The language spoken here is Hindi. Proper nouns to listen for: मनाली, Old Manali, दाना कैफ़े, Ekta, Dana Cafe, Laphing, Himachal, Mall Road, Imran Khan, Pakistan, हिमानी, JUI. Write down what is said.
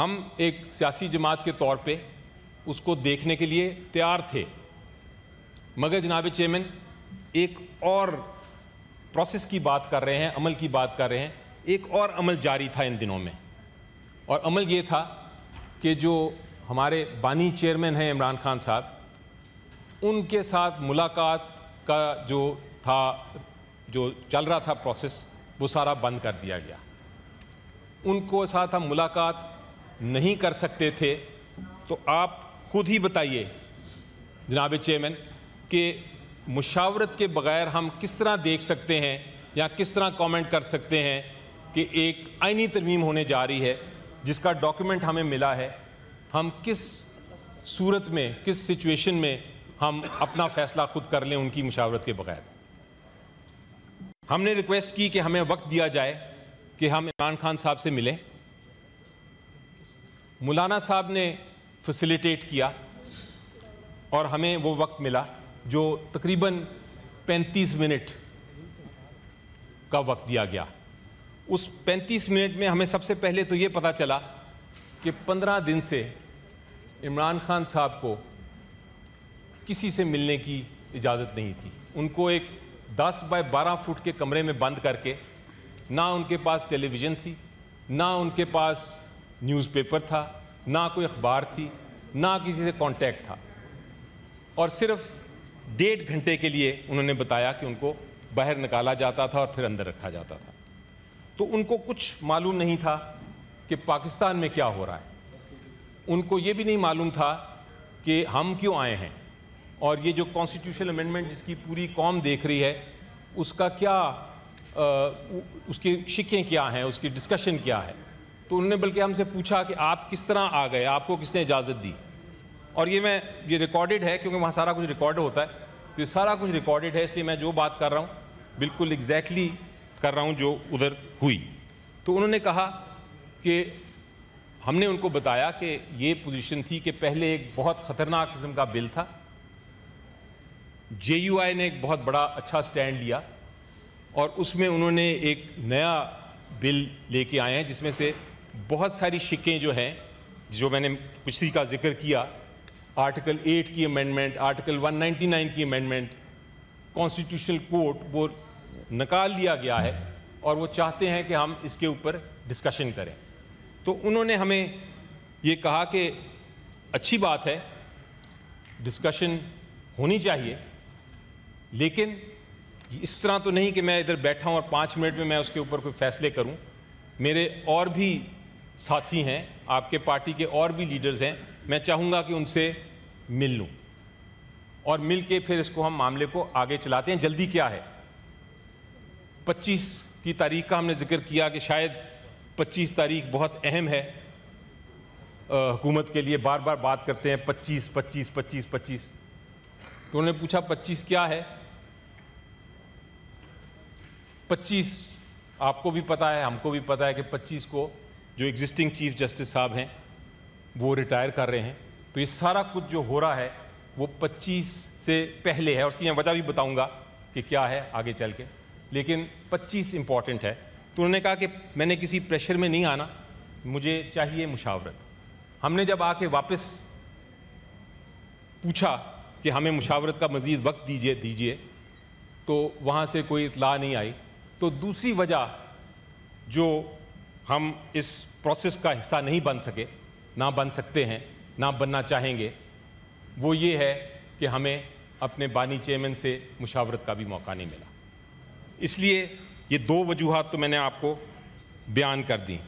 हम एक सियासी जमात के तौर पे उसको देखने के लिए तैयार थे, मगर जनाब चेयरमैन एक और प्रोसेस की बात कर रहे हैं, अमल की बात कर रहे हैं। एक और अमल जारी था इन दिनों में, और अमल ये था कि जो हमारे बानी चेयरमैन हैं इमरान खान साहब, उनके साथ मुलाकात का जो था, जो चल रहा था प्रोसेस, वो सारा बंद कर दिया गया। उनको साथ हम मुलाकात नहीं कर सकते थे, तो आप खुद ही बताइए जनाब चेयरमैन कि मुशावरत के बगैर हम किस तरह देख सकते हैं या किस तरह कमेंट कर सकते हैं कि एक आइनी तरमीम होने जा रही है जिसका डॉक्यूमेंट हमें मिला है। हम किस सूरत में, किस सिचुएशन में हम अपना फ़ैसला खुद कर लें उनकी मुशावरत के बगैर। हमने रिक्वेस्ट की कि हमें वक्त दिया जाए कि हम इमरान खान साहब से मिलें। मौलाना साहब ने फैसिलिटेट किया और हमें वो वक्त मिला जो तकरीबन 35 मिनट का वक्त दिया गया। उस 35 मिनट में हमें सबसे पहले तो ये पता चला कि 15 दिन से इमरान खान साहब को किसी से मिलने की इजाज़त नहीं थी। उनको एक 10 बाय 12 फुट के कमरे में बंद करके, ना उनके पास टेलीविज़न थी, ना उनके पास न्यूज़पेपर था, ना कोई अखबार थी, ना किसी से कांटेक्ट था, और सिर्फ 1.5 घंटे के लिए उन्होंने बताया कि उनको बाहर निकाला जाता था और फिर अंदर रखा जाता था। तो उनको कुछ मालूम नहीं था कि पाकिस्तान में क्या हो रहा है। उनको ये भी नहीं मालूम था कि हम क्यों आए हैं और ये जो कॉन्स्टिट्यूशनल अमेंडमेंट जिसकी पूरी कौम देख रही है, उसका क्या उसकी शिकें क्या हैं, उसकी डिस्कशन क्या है। तो उन्होंने बल्कि हमसे पूछा कि आप किस तरह आ गए, आपको किसने इजाज़त दी। और ये रिकॉर्डेड है, क्योंकि वहाँ सारा कुछ रिकॉर्ड होता है, तो ये सारा कुछ रिकॉर्डेड है, इसलिए मैं जो बात कर रहा हूँ बिल्कुल एग्जैक्टली कर रहा हूँ जो उधर हुई। तो उन्होंने कहा कि हमने उनको बताया कि ये पोजीशन थी कि पहले एक बहुत ख़तरनाक किस्म का बिल था, JUI ने एक बहुत बड़ा अच्छा स्टैंड लिया और उसमें उन्होंने एक नया बिल लेके आए हैं जिसमें से बहुत सारी शिकें जो हैं, जो मैंने पिछली का जिक्र किया, आर्टिकल 8 की अमेंडमेंट, आर्टिकल 199 की अमेंडमेंट, कॉन्स्टिट्यूशनल कोर्ट, वो निकाल लिया गया है और वो चाहते हैं कि हम इसके ऊपर डिस्कशन करें। तो उन्होंने हमें ये कहा कि अच्छी बात है, डिस्कशन होनी चाहिए, लेकिन इस तरह तो नहीं कि मैं इधर बैठा हूँ और 5 मिनट में मैं उसके ऊपर कोई फैसले करूँ। मेरे और भी साथी हैं, आपके पार्टी के और भी लीडर्स हैं, मैं चाहूँगा कि उनसे मिल लूँ और मिल के फिर इसको हम मामले को आगे चलाते हैं। जल्दी क्या है, 25 की तारीख का हमने जिक्र किया कि शायद 25 तारीख बहुत अहम है हुकूमत के लिए। बार बार बात करते हैं 25 25 25 25। तो उन्होंने पूछा 25 क्या है। 25 आपको भी पता है, हमको भी पता है कि 25 को जो एग्जिस्टिंग चीफ जस्टिस साहब हैं वो रिटायर कर रहे हैं। तो ये सारा कुछ जो हो रहा है वो 25 से पहले है, और उसकी मैं वजह भी बताऊंगा कि क्या है आगे चल के, लेकिन 25 इम्पॉर्टेंट है। तो उन्होंने कहा कि मैंने किसी प्रेशर में नहीं आना, मुझे चाहिए मुशावरत। हमने जब आके वापस पूछा कि हमें मुशावरत का मज़ीद वक्त दीजिए तो वहाँ से कोई इतला नहीं आई। तो दूसरी वजह जो हम इस प्रोसेस का हिस्सा नहीं बन सके, ना बन सकते हैं, ना बनना चाहेंगे, वो ये है कि हमें अपने बानी चेयरमैन से मुशावरत का भी मौका नहीं मिला। इसलिए ये 2 वजूहात तो मैंने आपको बयान कर दी।